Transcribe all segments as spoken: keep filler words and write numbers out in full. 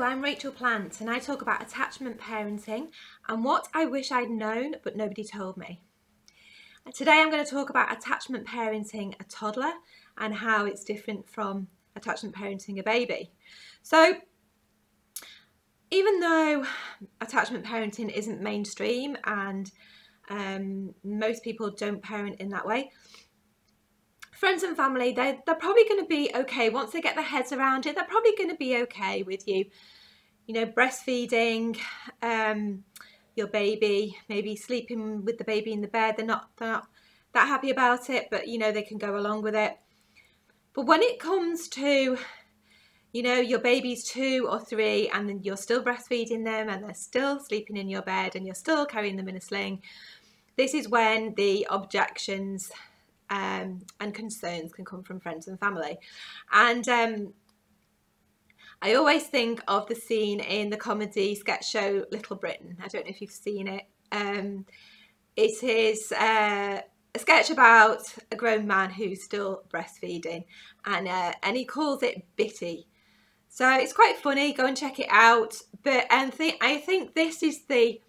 Hello, I'm Rachel Plant and I talk about attachment parenting and what I wish I'd known but nobody told me. Today I'm going to talk about attachment parenting a toddler and how it's different from attachment parenting a baby. So even though attachment parenting isn't mainstream and um, most people don't parent in that way, friends and family, they're, they're probably going to be okay. Once they get their heads around it, they're probably going to be okay with you, you know, breastfeeding um, your baby, maybe sleeping with the baby in the bed. They're not, they're not that happy about it, but, you know, they can go along with it. But when it comes to, you know, your baby's two or three and then you're still breastfeeding them and they're still sleeping in your bed and you're still carrying them in a sling, this is when the objections Um, and concerns can come from friends and family. And um, I always think of the scene in the comedy sketch show Little Britain. I don't know if you've seen it. Um, it is uh, a sketch about a grown man who's still breastfeeding and, uh, and he calls it bitty. So it's quite funny, go and check it out. But and th I think this is the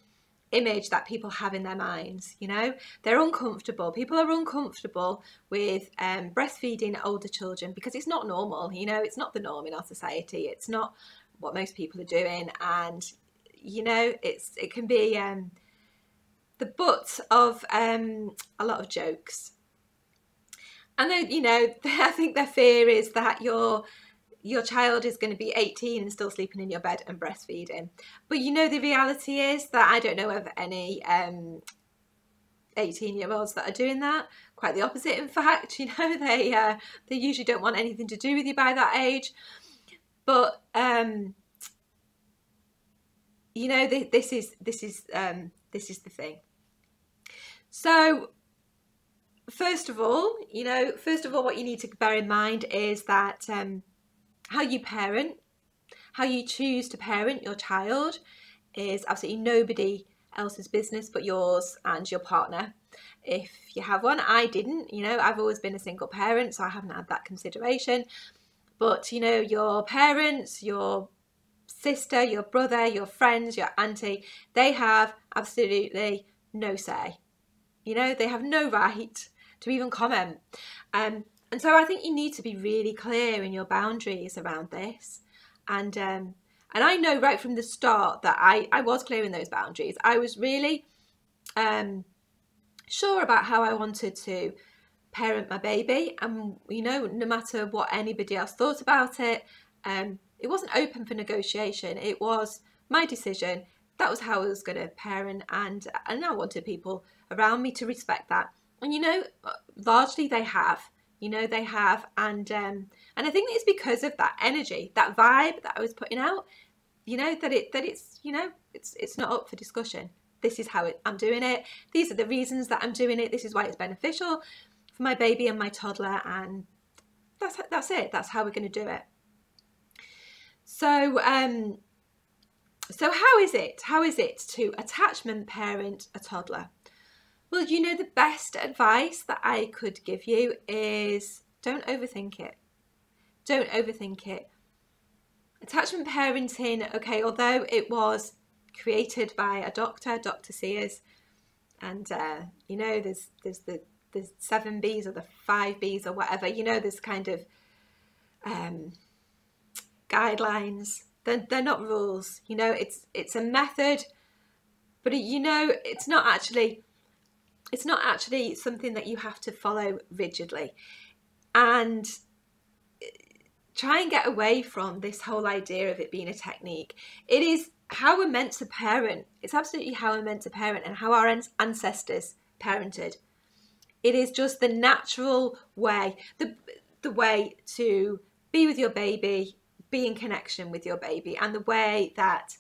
image that people have in their minds. You know, they're uncomfortable. People are uncomfortable with um, breastfeeding older children because it's not normal. You know, it's not the norm in our society. It's not what most people are doing, and you know, it's it can be um, the butt of um, a lot of jokes. And then, you know, I think their fear is that you're your child is going to be eighteen and still sleeping in your bed and breastfeeding. But you know, the reality is that I don't know of any um, eighteen year olds that are doing that. Quite the opposite, in fact. You know, they uh, they usually don't want anything to do with you by that age. But um, you know, th this is this is um, this is the thing. So first of all, you know, first of all, what you need to bear in mind is that um, how you parent, how you choose to parent your child is absolutely nobody else's business but yours and your partner, if you have one. I didn't, you know, I've always been a single parent, so I haven't had that consideration. But, you know, your parents, your sister, your brother, your friends, your auntie, they have absolutely no say. You know, they have no right to even comment. Um, And so I think you need to be really clear in your boundaries around this. And um, and I know right from the start that I, I was clear in those boundaries. I was really um, sure about how I wanted to parent my baby. And, you know, no matter what anybody else thought about it, um, it wasn't open for negotiation. It was my decision. That was how I was going to parent. And, and I wanted people around me to respect that. And, you know, largely they have. You know, they have, and um, and I think it's because of that energy, that vibe that I was putting out. You know, that it that it's you know it's it's not up for discussion. This is how it, I'm doing it. These are the reasons that I'm doing it. This is why it's beneficial for my baby and my toddler, and that's that's it. That's how we're going to do it. So um, so how is it? How is it to attachment parent a toddler? Well, you know, the best advice that I could give you is don't overthink it. Don't overthink it. Attachment parenting, okay, although it was created by a doctor, Doctor Sears, and, uh, you know, there's, there's the, the seven B's or the five B's or whatever, you know, there's kind of um, guidelines. They're, they're not rules. You know, it's, it's a method, but, you know, it's not actually... It's not actually something that you have to follow rigidly, and try and get away from this whole idea of it being a technique. It is how we're meant to parent. It's absolutely how we're meant to parent and how our ancestors parented. It is just the natural way, the, the way to be with your baby, be in connection with your baby, and the way that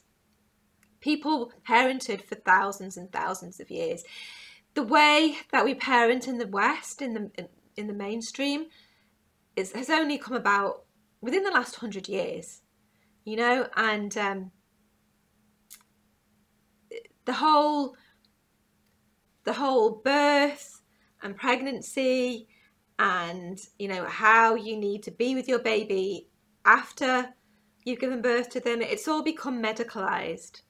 people parented for thousands and thousands of years. The way that we parent in the West, in the in, in the mainstream, is has only come about within the last hundred years, you know, and um, the whole the whole birth and pregnancy, and you know how you need to be with your baby after you've given birth to them, it's all become medicalized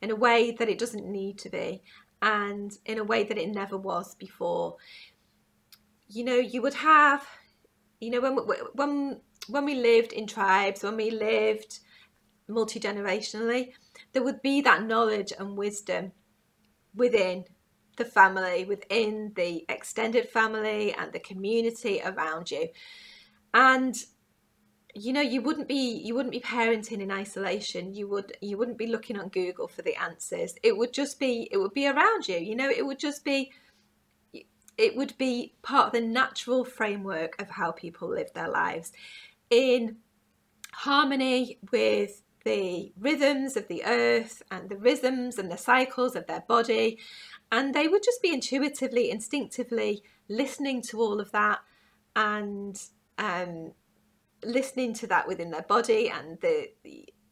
in a way that it doesn't need to be, and in a way that it never was before. You know, you would have, you know, when we, when when we lived in tribes, when we lived multi-generationally, there would be that knowledge and wisdom within the family, within the extended family and the community around you. And you know, you wouldn't be you wouldn't be parenting in isolation. You would you wouldn't be looking on Google for the answers. It would just be it would be around you. You know, it would just be it would be part of the natural framework of how people live their lives, in harmony with the rhythms of the earth and the rhythms and the cycles of their body. And they would just be intuitively, instinctively listening to all of that, and um, listening to that within their body and the,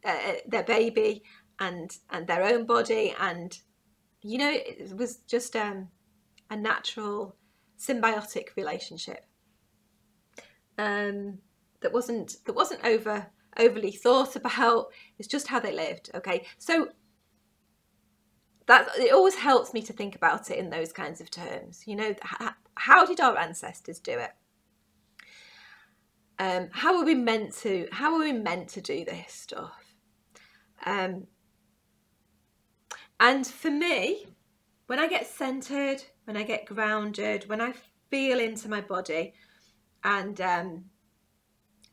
uh, their baby and and their own body. And you know, it was just um, a natural symbiotic relationship um, that wasn't that wasn't over overly thought about. It's just how they lived. Okay, so that it always helps me to think about it in those kinds of terms. You know, how, how did our ancestors do it? Um, how are we meant to? How are we meant to do this stuff? Um, and for me, when I get centered, when I get grounded, when I feel into my body, and um,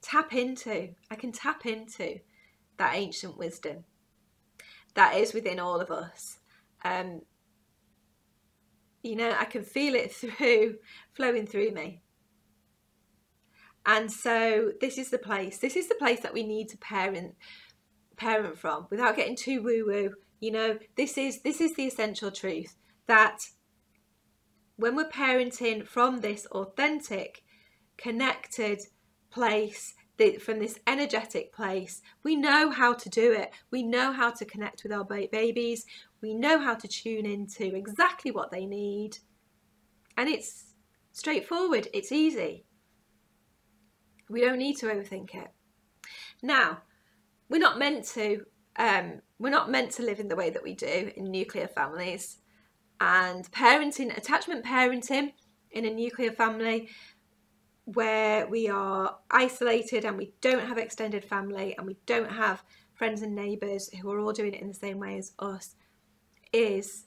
tap into, I can tap into that ancient wisdom that is within all of us. Um, you know, I can feel it through, flowing through me. And so this is the place, this is the place that we need to parent, parent from, without getting too woo-woo. You know, this is, this is the essential truth, that when we're parenting from this authentic, connected place, the, from this energetic place, we know how to do it. We know how to connect with our ba babies. We know how to tune into exactly what they need. And it's straightforward, it's easy. We don't need to overthink it. Now, we're not meant to um, we're not meant to live in the way that we do in nuclear families. And parenting, attachment parenting in a nuclear family where we are isolated and we don't have extended family and we don't have friends and neighbours who are all doing it in the same way as us, is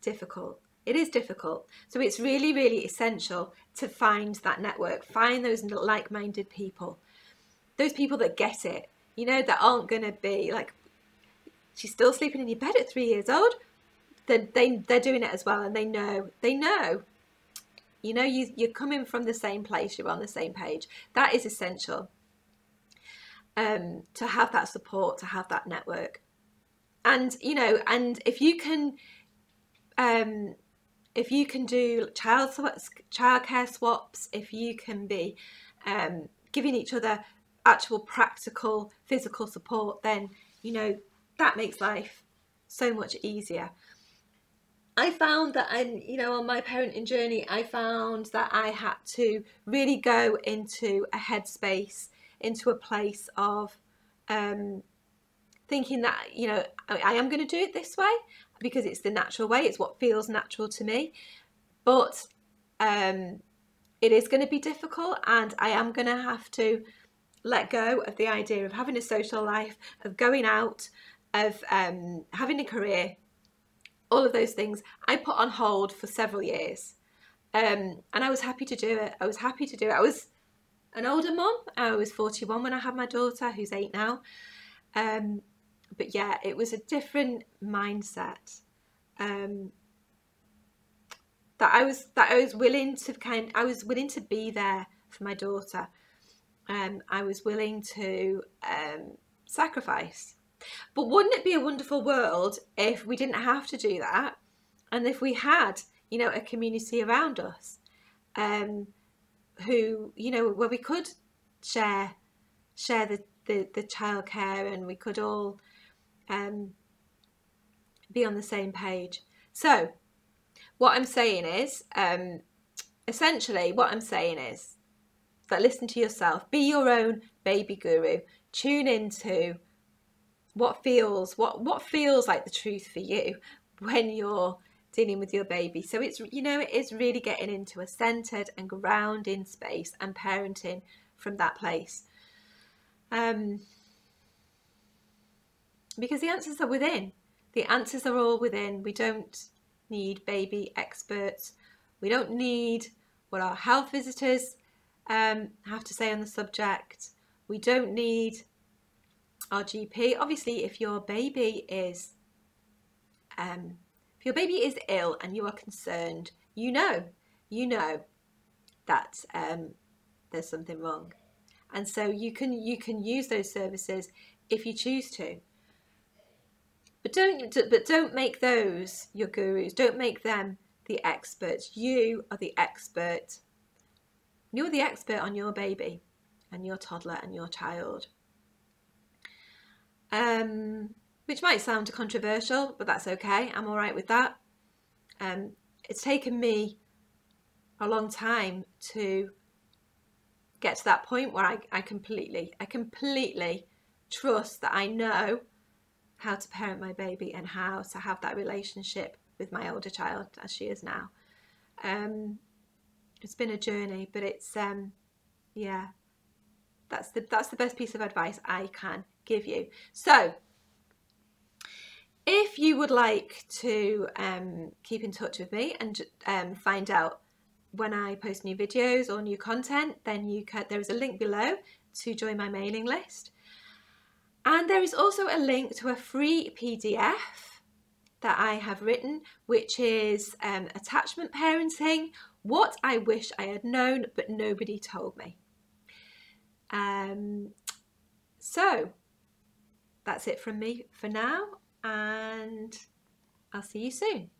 difficult. It is difficult. So it's really, really essential to find that network, find those like-minded people, those people that get it, you know, that aren't going to be like, she's still sleeping in your bed at three years old. They're, they, they're doing it as well, and they know, they know, you know, you, you're coming from the same place, you're on the same page. That is essential, um, to have that support, to have that network. And, you know, and if you can... Um, if you can do child childcare swaps, if you can be um, giving each other actual practical physical support, then you know that makes life so much easier. I found that, and you know, on my parenting journey, I found that I had to really go into a headspace, into a place of um, thinking that, you know, I, I am going to do it this way, because it's the natural way, it's what feels natural to me. But um, it is going to be difficult, and I am going to have to let go of the idea of having a social life, of going out, of um, having a career. All of those things I put on hold for several years, um, and I was happy to do it. I was happy to do it. I was an older mum. I was forty-one when I had my daughter, who's eight now. Um, But yeah, it was a different mindset um, that I was that I was willing to kind. I was willing to be there for my daughter. Um, I was willing to um, sacrifice. But wouldn't it be a wonderful world if we didn't have to do that, and if we had, you know, a community around us, um, who, you know, where we could share share the the, the childcare, and we could all. Um, be on the same page. So what I'm saying is, um, essentially what I'm saying is that listen to yourself, be your own baby guru, Tune into what feels what what feels like the truth for you when you're dealing with your baby. So it's, you know, it is really getting into a centered and grounding space and parenting from that place. Um, because the answers are within. The answers are all within. We don't need baby experts. We don't need what our health visitors um, have to say on the subject. We don't need our G P. Obviously, if your baby is um, if your baby is ill and you are concerned, you know, you know that um, there's something wrong, and so you can you can use those services if you choose to. But don't but don't make those your gurus. Don't make them the experts. You are the expert. You're the expert on your baby and your toddler and your child. Um, which might sound controversial, but that's okay. I'm all right with that. Um, it's taken me a long time to get to that point where I, I completely, I completely trust that I know how to parent my baby and how to have that relationship with my older child as she is now. Um, it's been a journey, but it's, um, yeah, that's the, that's the best piece of advice I can give you. So if you would like to um, keep in touch with me and um, find out when I post new videos or new content, then you can, there is a link below to join my mailing list, and there is also a link to a free P D F that I have written, which is um, Attachment Parenting, What I Wish I Had Known But Nobody Told Me. Um, so that's it from me for now, and I'll see you soon.